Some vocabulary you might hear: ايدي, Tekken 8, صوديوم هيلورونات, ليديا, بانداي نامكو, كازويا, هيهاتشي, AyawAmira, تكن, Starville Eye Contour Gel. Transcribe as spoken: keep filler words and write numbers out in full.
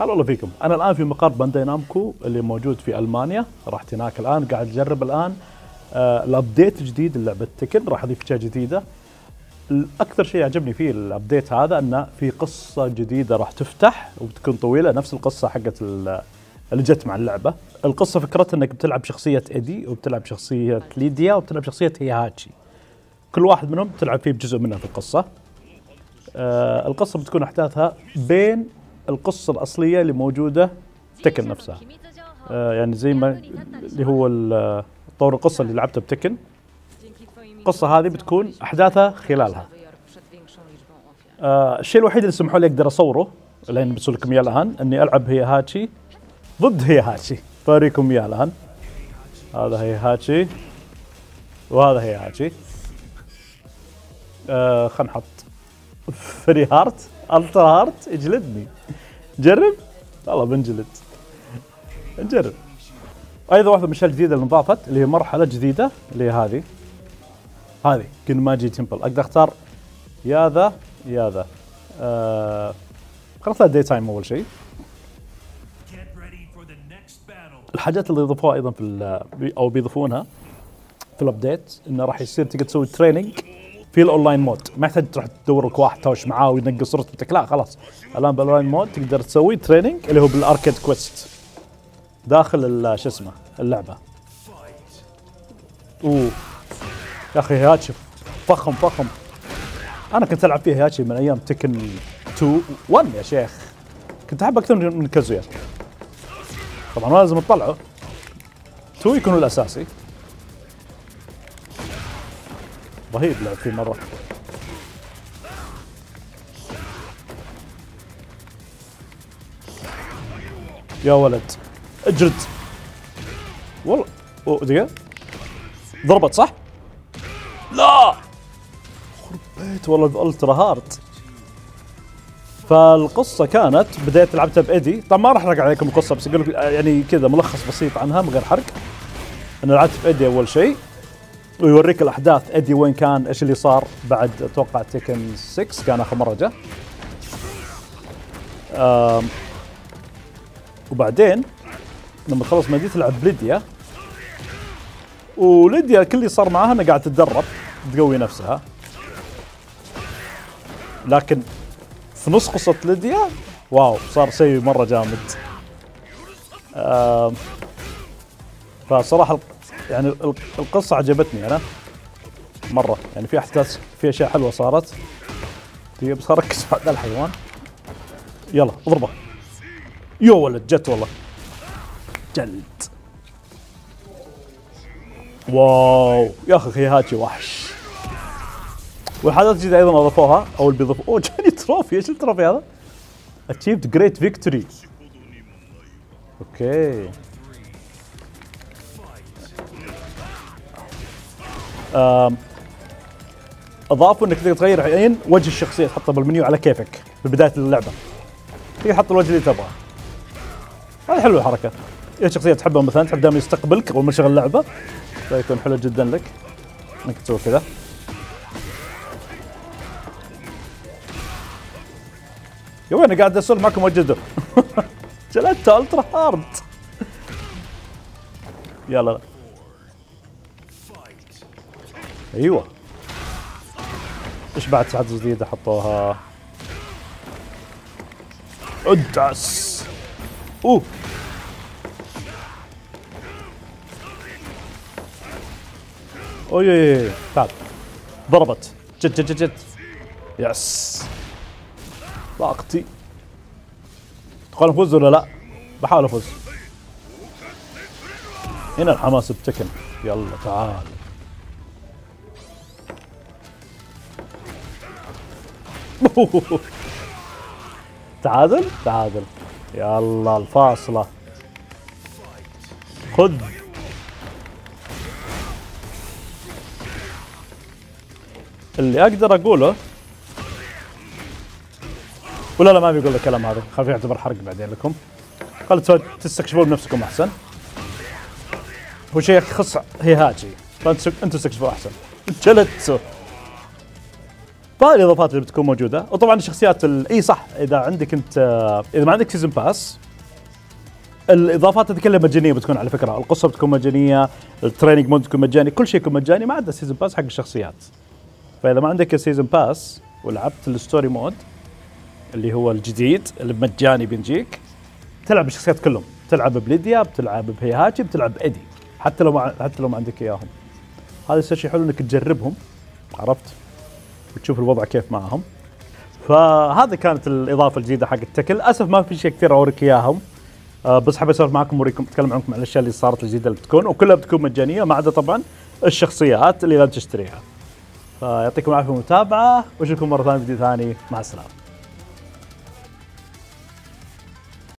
هلا والله فيكم. انا الان في مقر بانداي نامكو اللي موجود في المانيا، رحت هناك الان قاعد اجرب الان آه الابديت الجديد للعبه تكن، راح اضيف اشياء جديده. اكثر شيء عجبني فيه الابديت هذا انه في قصه جديده راح تفتح وبتكون طويله، نفس القصه حقت اللي جت مع اللعبه. القصه فكرتها انك بتلعب شخصيه ايدي وبتلعب شخصيه ليديا وبتلعب شخصيه هيهاتشي، كل واحد منهم بتلعب فيه بجزء منها في القصه. آه القصه بتكون احداثها بين القصه الاصليه اللي موجوده تكن نفسها، آه يعني زي ما اللي هو طور القصه اللي لعبتها بتكن، القصه هذه بتكون احداثها خلالها. آه الشيء الوحيد اللي سمحوا لي اقدر اصوره لين بسوي لكم اياه الان اني العب هيهاتشي ضد هيهاتشي، فاريكم اياه الان. هذا هيهاتشي وهذا هيهاتشي. آه خلينا نحط فري هارت الترا هارت اجلدني. جرب؟ والله بنجلد. نجرب. ايضا واحده من الاشياء الجديده اللي انضافت اللي هي مرحله جديده اللي هي هذه. هذه كن ماجي تمبل، اقدر اختار يا ذا يا ذا. آه خلينا نختار داي تايم اول شيء. الحاجات اللي يضيفوها ايضا في او بيضيفونها في الابديت انه راح يصير تقدر تسوي تريننج في الاونلاين مود، ما يحتاج تروح تدور لك واحد تهاوش معاه وينقص رتبتك، لا خلاص الان بالاونلاين مود تقدر تسوي تريننج اللي هو بالاركيد كويست داخل شو اسمه اللعبه. اوه يا اخي هياتشي فخم فخم، انا كنت العب فيه هياتشي من ايام تكن اثنين واحد يا شيخ، كنت احب اكثر من كازويا طبعا، ما لازم تطلعه اثنين يكون الاساسي. رهيب لعب فيه مره. يا ولد اجرد والله. اوه دقيقه ضربت صح؟ لا خربيت والله الترا هارت. فالقصه كانت بدايه لعبتها بايدي، طبعا ما راح ارجع عليكم القصه بس اقول لكم يعني كذا ملخص بسيط عنها من غير حرق. انا لعبت بايدي اول شيء ويوريك الاحداث، ايدي وين كان، ايش اللي صار بعد اتوقع تكن ستة كان اخر مره جه. وبعدين لما تخلص مدينة تلعب بليديا، وليديا كل اللي صار معاها انها قاعده تتدرب تقوي نفسها، لكن في نص قصه ليديا واو صار شيء مره جامد. آه فصراحه يعني القصه عجبتني انا مره، يعني في احداث في اشياء حلوه صارت. بس ركز مع ذا الحيوان. يلا اضربه. يا ولد جت والله جلد. واو يا اخي هيهاتشي وحش. والحاجات الجديده ايضا اضافوها او اللي بيضيفوها، اوه جاني تروفي. ايش التروفي هذا؟ اتشيفد جريت فيكتوري. اوكي. اضافوا انك تقدر تغير الحين وجه الشخصيه، تحطه بالمنيو على كيفك في بدايه اللعبه. تقدر تحط الوجه اللي تبغاه. هذه حلوه الحركه. اذا شخصيه تحبها مثلا تحب دائما يستقبلك اول ما تشغل اللعبه، فيكون حلو جدا لك انك تسوي كذا. يا وين قاعد اسولف معكم وجده. جلدته الترا هارد. يلا ايوه. ايش بعد ساعات جديده حطوها؟ ادعس. اوه اوي اوي تعال. ضربت جت جت جت يس. طاقتي. تقول افوز ولا لا؟ بحاول افوز. هنا الحماس بتكن. يلا تعال. تعادل تعادل. يلا الفاصله. خذ. اللي اقدر اقوله ولا لا ما بيقول الكلام هذا، خاف يعتبر حرق بعدين لكم، خلوا تستكشفوه بنفسكم احسن. هو شيء يخص هيهاتشي، فانتوا انتوا استكشفوه احسن. جلدته. باقي الاضافات اللي بتكون موجوده، وطبعا الشخصيات اي صح اذا عندك انت اذا ما عندك سيزون باس الاضافات تتكلم مجانيه بتكون على فكره، القصه بتكون مجانيه، التريننج مود بتكون مجاني، كل شيء يكون مجاني ما عدا سيزون باس حق الشخصيات. فاذا ما عندك سيزون باس ولعبت الستوري مود اللي هو الجديد اللي مجاني بنجيك تلعب الشخصيات كلهم، تلعب بليديا، بتلعب بهيهاتشي، بتلعب بإيدي، حتى لو ما حتى لو ما عندك اياهم. هذا الشيء شيء حلو انك تجربهم، عرفت؟ وتشوف الوضع كيف معهم. فهذه كانت الاضافه الجديده حق التكن، للاسف ما في شيء كثير اوريك اياهم. أه بس حابب اسولف معكم اوريكم اتكلم عنكم عن الاشياء اللي صارت الجديده اللي بتكون، وكلها بتكون مجانيه ما عدا طبعا الشخصيات اللي لازم تشتريها. فيعطيكم العافيه والمتابعه، واشوفكم مره ثانيه فيديو ثاني، مع السلامه.